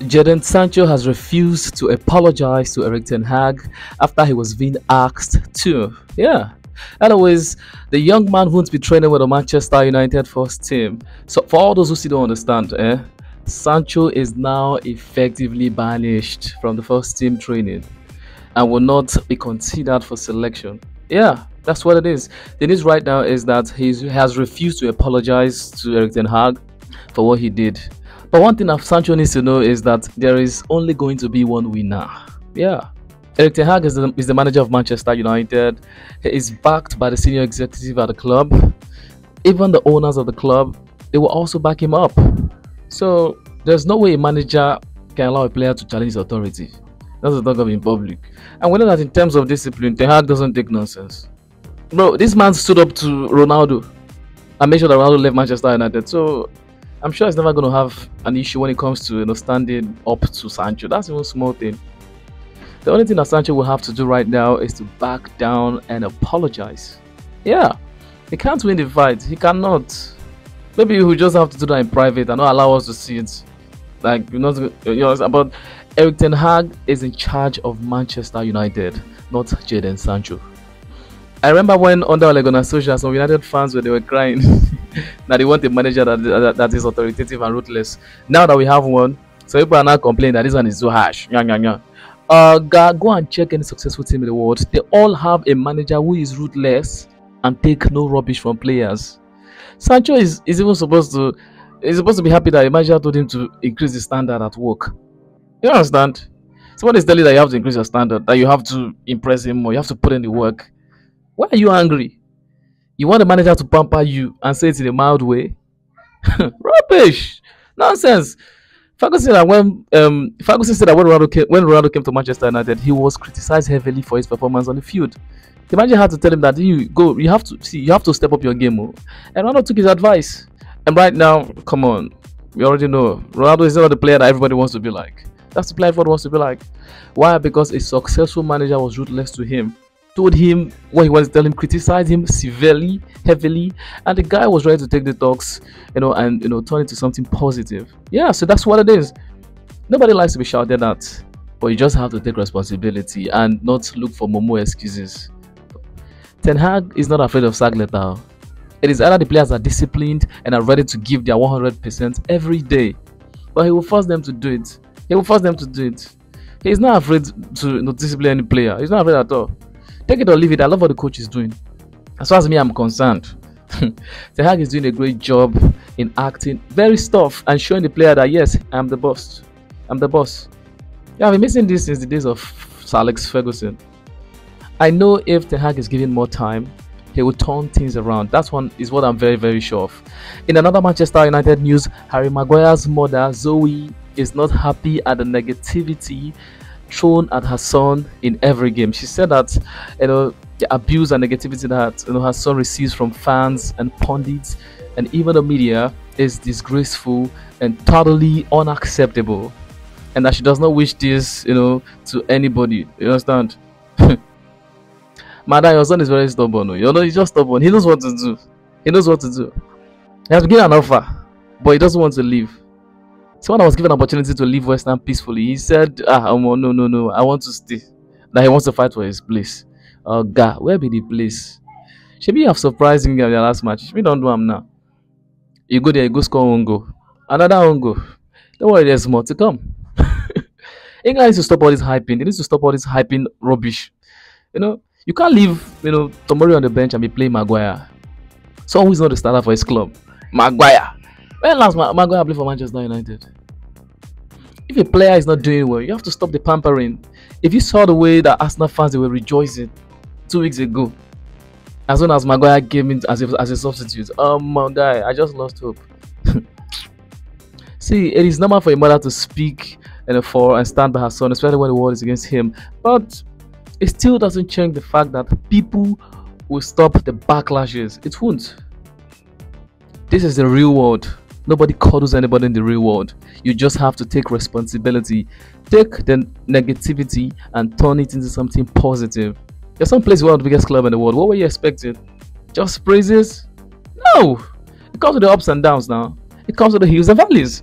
Jadon Sancho has refused to apologize to Erik ten Hag after he was being asked to. Yeah. Anyways, the young man won't be training with the Manchester United first team. So for all those who still don't understand, Sancho is now effectively banished from the first team training and will not be considered for selection. Yeah, that's what it is. The news right now is that he has refused to apologize to Erik ten Hag for what he did. But one thing that Sancho needs to know is that there is only going to be one winner. Yeah. Erik ten Hag is the manager of Manchester United. He is backed by the senior executive at the club. Even the owners of the club, they will also back him up. So there's no way a manager can allow a player to challenge his authority. That's the talk of in public. And we know that in terms of discipline, ten Hag doesn't take nonsense. Bro, this man stood up to Ronaldo and made sure that Ronaldo left Manchester United. So I'm sure he's never going to have an issue when it comes to, you know, standing up to Sancho. That's even a small thing. The only thing that Sancho will have to do right now is to back down and apologize. Yeah, he can't win the fight. He cannot. Maybe he will just have to do that in private and not allow us to see it. Like, you know, but Erik ten Hag is in charge of Manchester United, not Jadon Sancho. I remember when under Ole Gunnar Solskjaer, some United fans were crying that they want a manager that is authoritative and ruthless. Now that we have one, so people are now complaining that this one is so harsh. Go and check any successful team in the world. They all have a manager who is ruthless and take no rubbish from players. Sancho is even supposed to be happy that a manager told him to increase the standard at work. You understand? Someone is telling you that you have to increase your standard, that you have to impress him more, you have to put in the work. Why are you angry? You want the manager to pamper you and say it in a mild way? Rubbish! Nonsense! Ferguson said that when Ronaldo came to Manchester United, he was criticized heavily for his performance on the field. The manager had to tell him that you have to step up your game. And Ronaldo took his advice. And right now, come on, we already know Ronaldo is not the player that everybody wants to be like. That's the player everybody wants to be like. Why? Because a successful manager was ruthless to him, told him what he wanted to tell him, criticized him severely, heavily, and the guy was ready to take the talks, you know, and, you know, turn it to something positive. Yeah, so that's what it is. Nobody likes to be shouted at, but you just have to take responsibility and not look for momo excuses. Ten Hag is not afraid of sack letter. It is either the players are disciplined and are ready to give their 100% every day, but he will force them to do it. He's not afraid to, you know, discipline any player. He's not afraid at all. Take it or leave it. I love what the coach is doing. As far as me, I'm concerned. Ten Hag is doing a great job in acting very tough and showing the player that, yes, I'm the boss. I'm the boss. Yeah, I've been missing this since the days of Sir Alex Ferguson. I know if Ten Hag is given more time, he will turn things around. That's one is what I'm very, very sure of. In another Manchester United news, Harry Maguire's mother, Zoe, is not happy at the negativity thrown at her son in every game. She said that, you know, the abuse and negativity that, you know, her son receives from fans and pundits and even the media is disgraceful and totally unacceptable, and that she does not wish this, you know, to anybody. You understand? Madam, your son is very stubborn. You know, he's just stubborn. He knows what to do. He has been given an offer, but he doesn't want to leave. So when I was given an opportunity to leave West Ham peacefully, he said, no, I want to stay. That he wants to fight for his place. Oh, God, where be the place? Maybe you have surprised him in your last match. We don't do him now. You go there, you go score one goal. Another one goal. Don't worry, there's more to come. England needs to stop all this hyping. They need to stop all this hyping rubbish. You know, you can't leave, you know, Tomori on the bench and be playing Maguire. Someone who's not the starter for his club. Maguire. When last Maguire played for Manchester United? If a player is not doing well, you have to stop the pampering. If you saw the way that Arsenal fans, they were rejoicing 2 weeks ago, as soon as Maguire came in as a substitute, oh my guy, I just lost hope. See, it is normal for a mother to speak and stand by her son, especially when the world is against him. But it still doesn't change the fact that people will stop the backlashes. It won't. This is the real world. Nobody cuddles anybody in the real world. You just have to take responsibility. Take the negativity and turn it into something positive. There's some place where the biggest club in the world. What were you expecting? Just praises? No! It comes with the ups and downs now. It comes with the hills and valleys.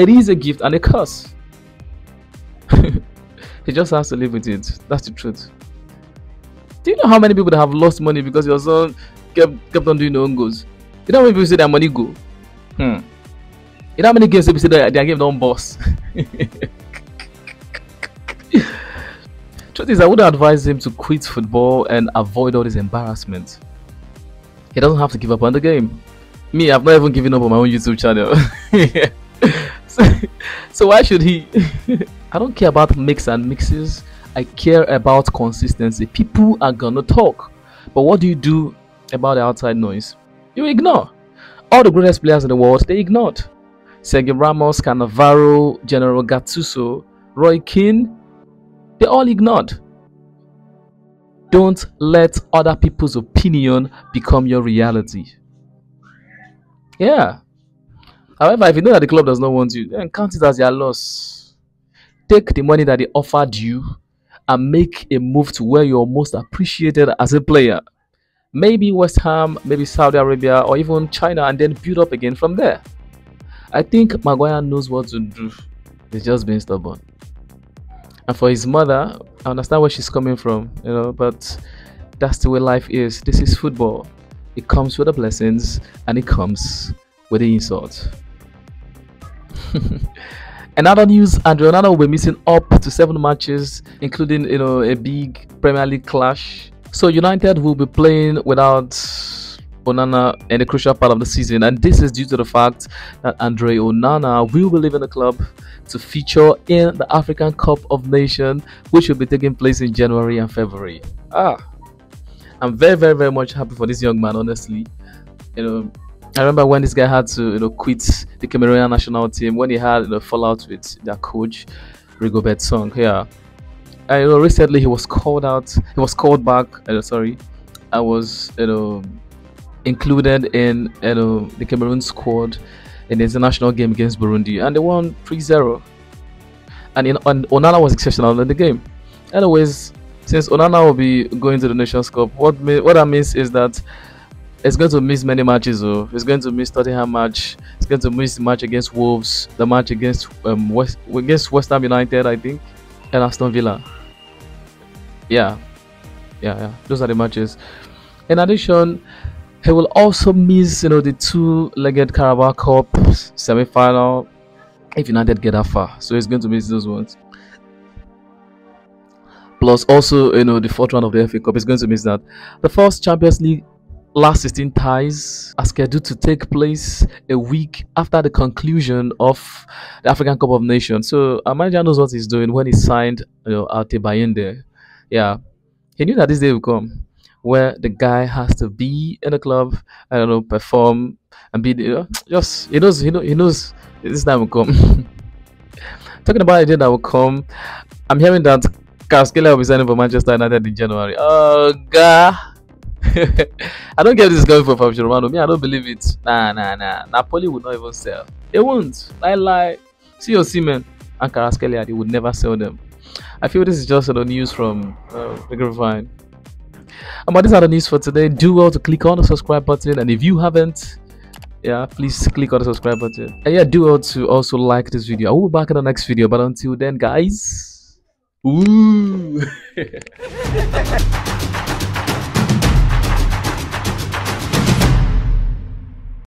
It is a gift and a curse. He just has to live with it. That's the truth. Do you know how many people that have lost money because your son kept on doing their own goals? You know how many people say their money go? You know how many games people say that their game don't boss? Truth is, I would advise him to quit football and avoid all this embarrassment. He doesn't have to give up on the game. Me, I've not even given up on my own YouTube channel. So why should he? I don't care about mix and mixes. I care about consistency. People are gonna talk, but what do you do about the outside noise? You ignore. All the greatest players in the world, they ignored. Sergio Ramos, Canavaro, General Gattuso, Roy Keane, they all ignored. Don't let other people's opinion become your reality. Yeah. However, if you know that the club does not want you, then count it as your loss. Take the money that they offered you and make a move to where you're most appreciated as a player. Maybe West Ham, maybe Saudi Arabia, or even China, and then build up again from there. I think Maguire knows what to do. He's just being stubborn. And for his mother, I understand where she's coming from, you know, but that's the way life is. This is football. It comes with the blessings and it comes with the insults. And other news, Andre Onana will be missing up to 7 matches, including, you know, a big Premier League clash. So United will be playing without Onana in the crucial part of the season, and this is due to the fact that Andre Onana will be leaving the club to feature in the African Cup of Nations, which will be taking place in January and February. I'm very, very much happy for this young man, honestly. You know, I remember when this guy had to, you know, quit the Cameroonian national team when he had, you know, fallout with their coach, Rigobert Song. Yeah, I, you know, recently he was called out. He was called back. Sorry, I was, you know, included in, you know, the Cameroon squad in the international game against Burundi, and they won 3-0. And Onana was exceptional in the game. Anyways, since Onana will be going to the Nations Cup, what I miss is that. It's going to miss many matches, though. It's going to miss Tottenham match. It's going to miss the match against Wolves, the match against West Ham United, I think, and Aston Villa. Yeah. Those are the matches. In addition, he will also miss, you know, the two-legged Carabao Cup semi-final if United get that far. So he's going to miss those ones. Plus, also, you know, the 4th round of the FA Cup is going to miss that. The first Champions League. Last 16 ties are scheduled to take place a week after the conclusion of the African Cup of Nations. So our manager knows what he's doing when he signed, you know, Atebayende. Yeah, he knew that this day would come, where the guy has to be in the club, I don't know, perform and be, you know, just he knows this time will come. Talking about a day that will come, I'm hearing that Kvaratskhelia will be signing for Manchester United in January. Oh God. I don't get this going for Fabrizio Romano. Me, I don't believe it. Nah. Napoli would not even sell. They won't. Lie. See your Seaman and Kvaratskhelia, they would never sell them. I feel this is just the news from the grapevine. But these are the news for today. Do well to click on the subscribe button, and if you haven't, yeah, please click on the subscribe button. And yeah, do well to also like this video. I will be back in the next video, but until then, guys.